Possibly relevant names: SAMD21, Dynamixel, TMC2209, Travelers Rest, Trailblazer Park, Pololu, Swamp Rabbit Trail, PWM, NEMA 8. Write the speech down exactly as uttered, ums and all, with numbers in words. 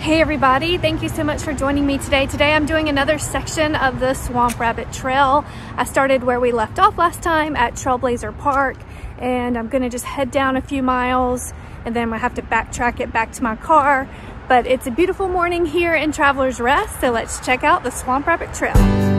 Hey everybody, thank you so much for joining me today. Today I'm doing another section of the Swamp Rabbit Trail. I started where we left off last time at Trailblazer Park, and I'm gonna just head down a few miles and then I have to backtrack it back to my car. But it's a beautiful morning here in Travelers Rest, so let's check out the Swamp Rabbit Trail.